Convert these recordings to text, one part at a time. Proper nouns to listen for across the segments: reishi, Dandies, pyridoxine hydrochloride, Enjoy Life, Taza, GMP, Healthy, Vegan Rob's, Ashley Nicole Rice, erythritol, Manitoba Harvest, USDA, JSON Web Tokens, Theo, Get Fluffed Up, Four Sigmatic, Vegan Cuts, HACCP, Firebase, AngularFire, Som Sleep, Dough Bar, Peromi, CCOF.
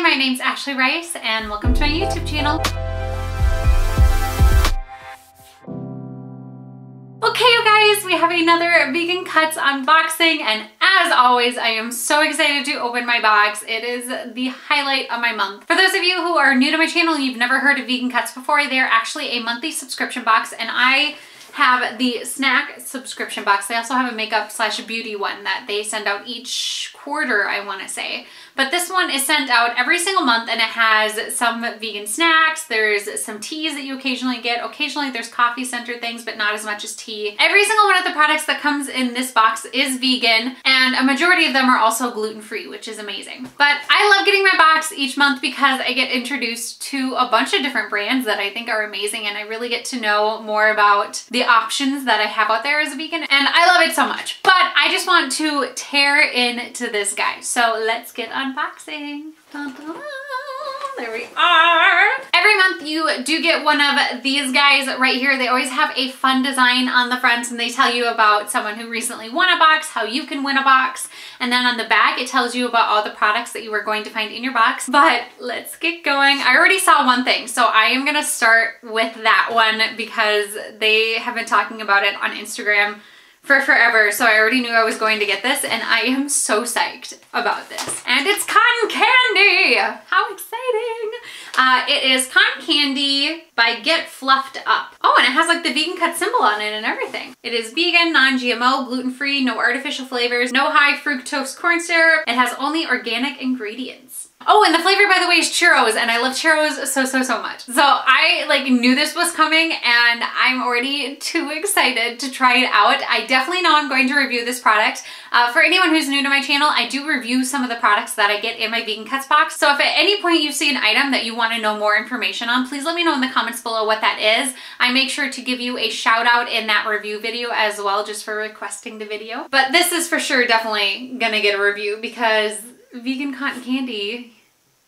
Hi, my name's Ashley Rice and welcome to my YouTube channel. Okay you guys, we have another Vegan Cuts unboxing and as always I am so excited to open my box. It is the highlight of my month. For those of you who are new to my channel and you've never heard of Vegan Cuts before, they're actually a monthly subscription box and I have the snack subscription box. They also have a makeup slash beauty one that they send out each quarter, I want to say. But this one is sent out every single month and it has some vegan snacks. There's some teas that you occasionally get. Occasionally there's coffee centered things, but not as much as tea. Every single one of the products that comes in this box is vegan and a majority of them are also gluten-free, which is amazing. But I love getting my box each month because I get introduced to a bunch of different brands that I think are amazing and I really get to know more about the options that I have out there as a vegan and I love it so much. But I just want to tear into this guy. So let's get unboxing. Dun, dun, dun. There we are. Every month you do get one of these guys right here. They always have a fun design on the front and they tell you about someone who recently won a box, how you can win a box, and then on the back it tells you about all the products that you are going to find in your box. But let's get going. I already saw one thing, so I am gonna start with that one because they have been talking about it on Instagram for forever, so I already knew I was going to get this and I am so psyched about this. And it's cotton candy! How exciting! It is cotton candy by Get Fluffed Up. Oh, and it has like the Vegan Cut symbol on it and everything. It is vegan, non-GMO, gluten-free, no artificial flavors, no high fructose corn syrup. It has only organic ingredients. Oh, and the flavor, by the way, is churros, and I love churros so much. So I like knew this was coming, and I'm already too excited to try it out. I definitely know I'm going to review this product. For anyone who's new to my channel, I do review some of the products that I get in my Vegan Cuts box. So if at any point you see an item that you want to know more information on, please let me know in the comments below what that is. I make sure to give you a shout out in that review video as well, just for requesting the video. But this is for sure definitely gonna get a review because vegan cotton candy,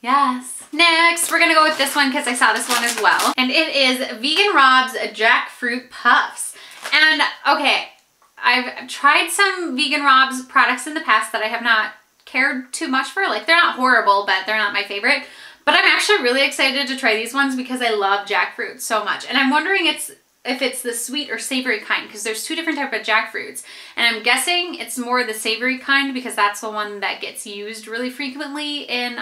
yes. Next, we're gonna go with this one because I saw this one as well. And it is Vegan Rob's Jackfruit Puffs. And okay, I've tried some Vegan Rob's products in the past that I have not cared too much for. Like, they're not horrible, but they're not my favorite. But I'm actually really excited to try these ones because I love jackfruit so much. And I'm wondering if it's the sweet or savory kind, because there's two different types of jackfruits. And I'm guessing it's more the savory kind because that's the one that gets used really frequently in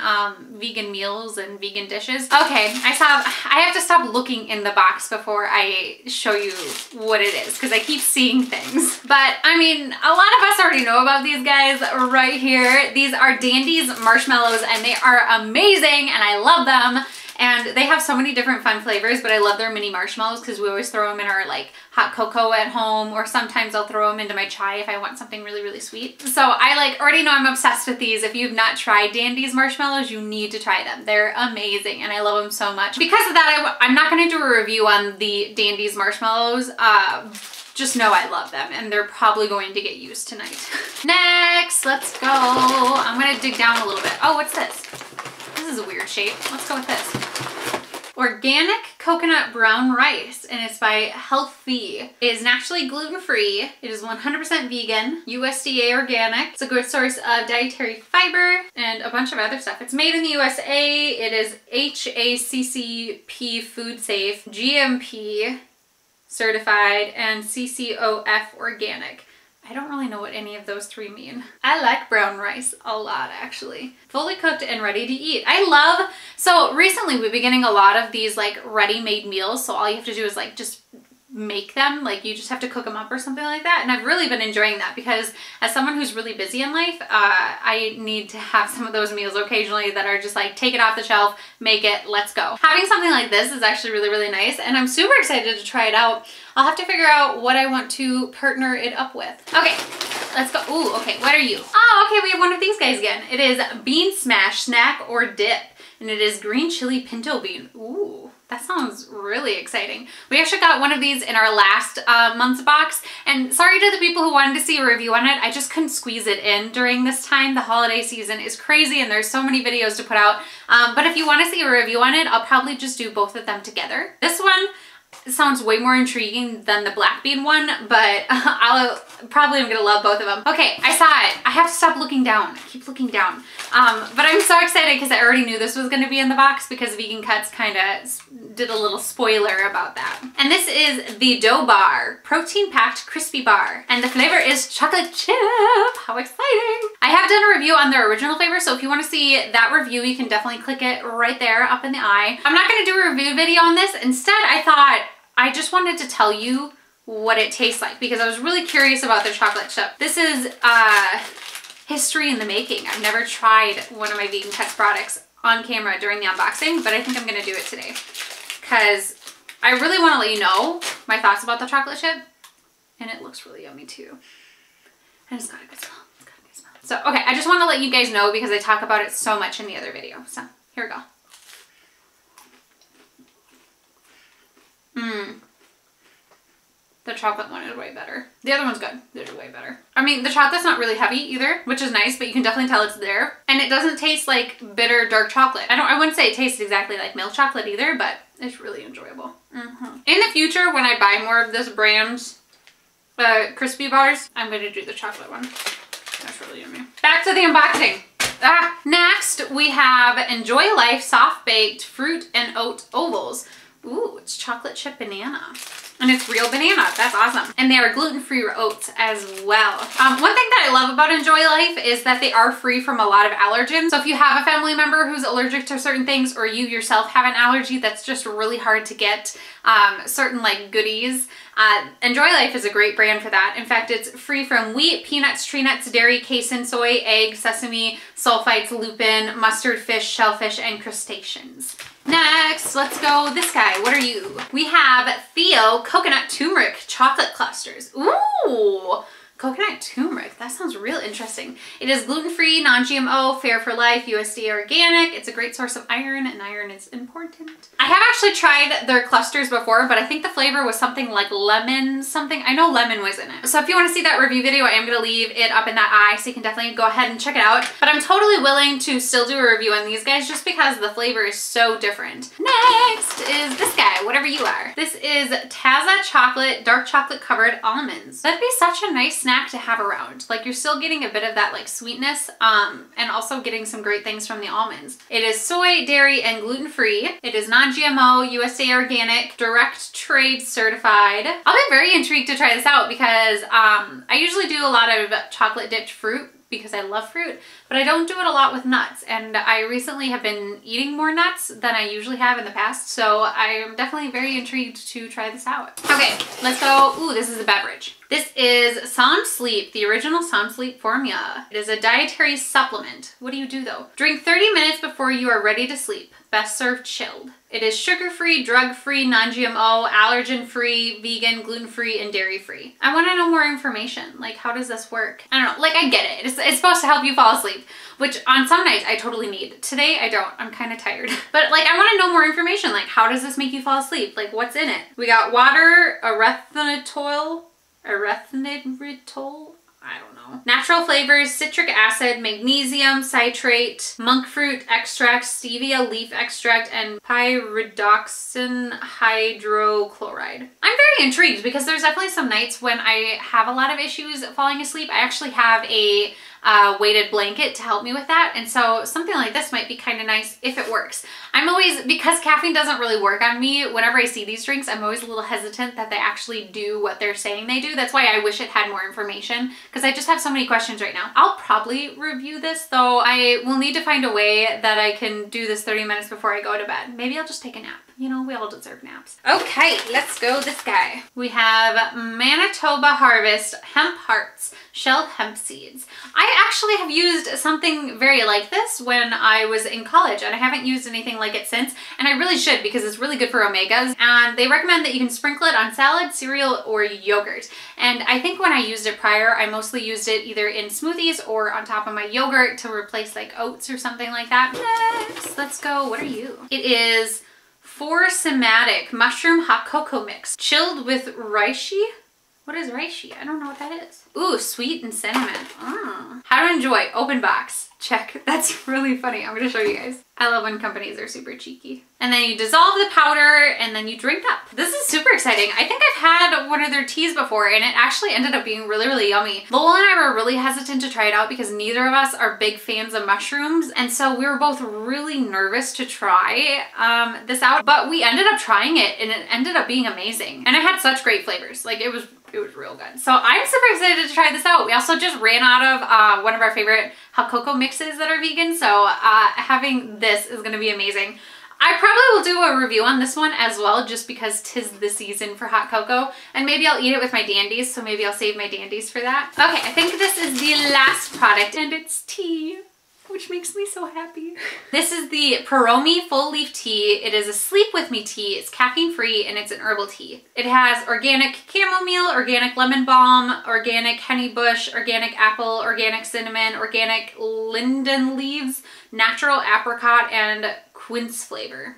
vegan meals and vegan dishes. Okay, I have to stop looking in the box before I show you what it is because I keep seeing things. But I mean, a lot of us already know about these guys right here. These are Dandies marshmallows and they are amazing and I love them. And they have so many different fun flavors, but I love their mini marshmallows because we always throw them in our like hot cocoa at home, or sometimes I'll throw them into my chai if I want something really, really sweet. So I like already know I'm obsessed with these. If you've not tried Dandies marshmallows, you need to try them. They're amazing and I love them so much. Because of that, I'm not gonna do a review on the Dandies marshmallows. Just know I love them and they're probably going to get used tonight. Next, let's go. I'm gonna dig down a little bit. Oh, what's this? This is a weird shape. Let's go with this. Organic coconut brown rice, and it's by Healthy. It is naturally gluten-free. It is 100% vegan, USDA organic. It's a good source of dietary fiber and a bunch of other stuff. It's made in the USA. It is HACCP food safe, GMP certified, and CCOF organic. I don't really know what any of those three mean. I like brown rice a lot, actually. Fully cooked and ready to eat. So recently we've been getting a lot of these like ready-made meals. So all you have to do is like just make them. Like you just have to cook them up or something like that. And I've really been enjoying that because as someone who's really busy in life, I need to have some of those meals occasionally that are just like, take it off the shelf, make it, let's go. Having something like this is actually really, really nice. And I'm super excited to try it out. I'll have to figure out what I want to partner it up with. Okay, let's go. Ooh, okay, what are you? Oh, okay, we have one of these guys again. It is Bean Smash Snack or Dip. And it is green chili pinto bean. Ooh. That sounds really exciting. We actually got one of these in our last month's box, and sorry to the people who wanted to see a review on it, I just couldn't squeeze it in during this time. The holiday season is crazy and there's so many videos to put out, but if you want to see a review on it, I'll probably just do both of them together. This one This sounds way more intriguing than the black bean one, but I'm gonna love both of them. Okay, I saw it. I have to stop looking down. I keep looking down. But I'm so excited because I already knew this was gonna be in the box because Vegan Cuts kinda did a little spoiler about that. And this is the Dough Bar, protein-packed crispy bar. And the flavor is chocolate chip. How exciting. I have done a review on their original flavor, so if you wanna see that review, you can definitely click it right there up in the eye. I'm not gonna do a review video on this. Instead, I thought I just wanted to tell you what it tastes like because I was really curious about their chocolate chip. This is history in the making. I've never tried one of my Vegan Cuts products on camera during the unboxing, but I think I'm gonna do it today because I really wanna let you know my thoughts about the chocolate chip, and it looks really yummy too. And it's got a good smell, it's got a good smell. So, okay, I just wanna let you guys know because I talk about it so much in the other video. So, here we go. The chocolate one is way better. The other one's good. They're way better. I mean, the chocolate's not really heavy either, which is nice, but you can definitely tell it's there. And it doesn't taste like bitter dark chocolate. I wouldn't say it tastes exactly like milk chocolate either, but it's really enjoyable. In the future, when I buy more of this brand's crispy bars, I'm gonna do the chocolate one. That's really yummy. Back to the unboxing. Next, we have Enjoy Life Soft Baked Fruit and Oat Ovals. Ooh, it's chocolate chip banana. And it's real banana, that's awesome. And they are gluten-free oats as well. One thing that I love about Enjoy Life is that they are free from a lot of allergens. So if you have a family member who's allergic to certain things or you yourself have an allergy that's just really hard to get certain like goodies, Enjoy Life is a great brand for that. In fact, it's free from wheat, peanuts, tree nuts, dairy, casein, soy, egg, sesame, sulfites, lupin, mustard, fish, shellfish, and crustaceans. Next, let's go this guy. What are you? We have Theo Coconut Turmeric Chocolate Clusters. Ooh, coconut turmeric. That sounds real interesting. It is gluten-free, non-GMO, fair for life, USDA organic. It's a great source of iron, and iron is important. I have actually tried their clusters before, but I think the flavor was something like lemon something. I know lemon was in it. So if you want to see that review video, I am going to leave it up in that eye, so you can definitely go ahead and check it out. But I'm totally willing to still do a review on these guys just because the flavor is so different. Next is this guy, whatever you are. This is Taza Chocolate Dark Chocolate Covered Almonds. That'd be such a nice snack to have around. Like, you're still getting a bit of that like sweetness and also getting some great things from the almonds. It is soy, dairy, and gluten-free. It is non-GMO, USA organic, direct trade certified. I'll be very intrigued to try this out because I usually do a lot of chocolate dipped fruit because I love fruit, but I don't do it a lot with nuts, and I recently have been eating more nuts than I usually have in the past, so I'm definitely very intrigued to try this out. Okay, let's go. Ooh, this is a beverage. This is Som Sleep, the original Som Sleep formula. It is a dietary supplement. What do you do though? Drink 30 minutes before you are ready to sleep. Best served chilled. It is sugar-free, drug-free, non-GMO, allergen-free, vegan, gluten-free, and dairy-free. I want to know more information. Like, how does this work? I don't know. Like, I get it. It's supposed to help you fall asleep, which on some nights I totally need. Today, I don't. I'm kind of tired. But, like, I want to know more information. Like, how does this make you fall asleep? Like, what's in it? We got water, erythritol, I don't know. Natural flavors, citric acid, magnesium, citrate, monk fruit extract, stevia leaf extract, and pyridoxine hydrochloride. I'm very intrigued because there's definitely some nights when I have a lot of issues falling asleep. I actually have a weighted blanket to help me with that, and so something like this might be kind of nice if it works. I'm always, because caffeine doesn't really work on me, whenever I see these drinks I'm always a little hesitant that they actually do what they're saying they do. That's why I wish it had more information, because I just have so many questions right now. I'll probably review this though. I will need to find a way that I can do this 30 minutes before I go to bed. Maybe I'll just take a nap. You know, we all deserve naps. Okay, let's go this guy. We have Manitoba Harvest Hemp Hearts Shell Hemp Seeds. I actually have used something very like this when I was in college, and I haven't used anything like it since, and I really should because it's really good for omegas, and they recommend that you can sprinkle it on salad, cereal, or yogurt. And I think when I used it prior, I mostly used it either in smoothies or on top of my yogurt to replace like oats or something like that. Next, let's go. What are you? It is Four Sigmatic Mushroom Hot Cocoa Mix, chilled with reishi What is reishi? I don't know what that is. Ooh, sweet and cinnamon. Oh. How to enjoy, open box. Check, that's really funny. I'm gonna show you guys. I love when companies are super cheeky. And then you dissolve the powder and then you drink up. This is super exciting. I think I've had one of their teas before and it actually ended up being really, really yummy. Lowell and I were really hesitant to try it out because neither of us are big fans of mushrooms. And so we were both really nervous to try this out, but we ended up trying it and it ended up being amazing. And it had such great flavors. Like it was real good. So I'm super excited to try this out. We also just ran out of one of our favorite hot cocoa mixes that are vegan. So having this is gonna be amazing. I probably will do a review on this one as well, just because 'tis the season for hot cocoa, and maybe I'll eat it with my dandies. So maybe I'll save my dandies for that. Okay, I think this is the last product and it's tea, which makes me so happy. This is the Peromi full leaf tea. It is a sleep with me tea. It's caffeine free and it's an herbal tea. It has organic chamomile, organic lemon balm, organic honey bush, organic apple, organic cinnamon, organic linden leaves, natural apricot, and quince flavor.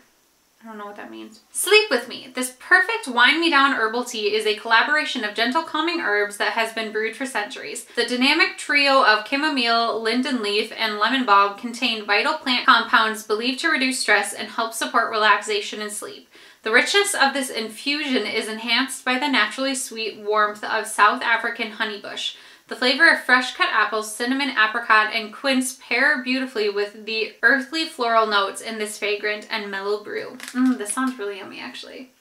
I don't know what that means. Sleep with me. This perfect wind me down herbal tea is a collaboration of gentle calming herbs that has been brewed for centuries. The dynamic trio of chamomile, linden leaf, and lemon balm contain vital plant compounds believed to reduce stress and help support relaxation and sleep. The richness of this infusion is enhanced by the naturally sweet warmth of South African honeybush. The flavor of fresh cut apples, cinnamon, apricot, and quince pair beautifully with the earthly floral notes in this fragrant and mellow brew. This sounds really yummy, actually.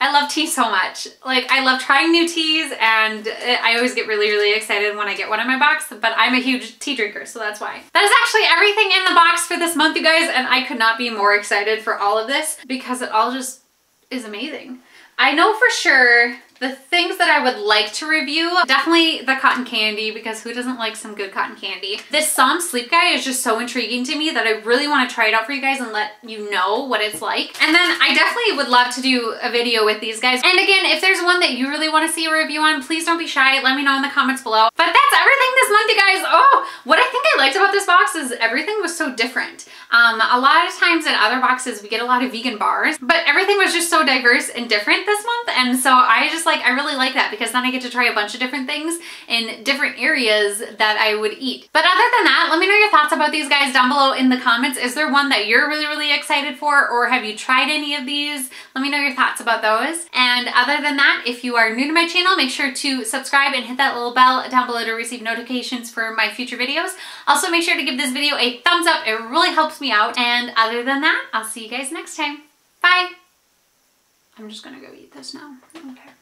I love tea so much. Like, I love trying new teas, and I always get really, really excited when I get one in my box, but I'm a huge tea drinker, so that's why. That is actually everything in the box for this month, you guys, and I could not be more excited for all of this because it all just is amazing. I know for sure the things that I would like to review, definitely the cotton candy, because who doesn't like some good cotton candy? This Som Sleep guy is just so intriguing to me that I really want to try it out for you guys and let you know what it's like. And then I definitely would love to do a video with these guys. And again, if there's one that you really want to see a review on, please don't be shy. Let me know in the comments below. But that's everything this month, you guys. Oh, what I think I liked about this box is everything was so different. A lot of times in other boxes, we get a lot of vegan bars, but everything was just so diverse and different this month. And so I just I really like that because then I get to try a bunch of different things in different areas that I would eat. But other than that, let me know your thoughts about these guys down below in the comments. Is there one that you're really, really excited for, or have you tried any of these? Let me know your thoughts about those. And other than that, if you are new to my channel, make sure to subscribe and hit that little bell down below to receive notifications for my future videos. Also, make sure to give this video a thumbs up. It really helps me out. And other than that, I'll see you guys next time. Bye. I'm just gonna go eat this now. Okay.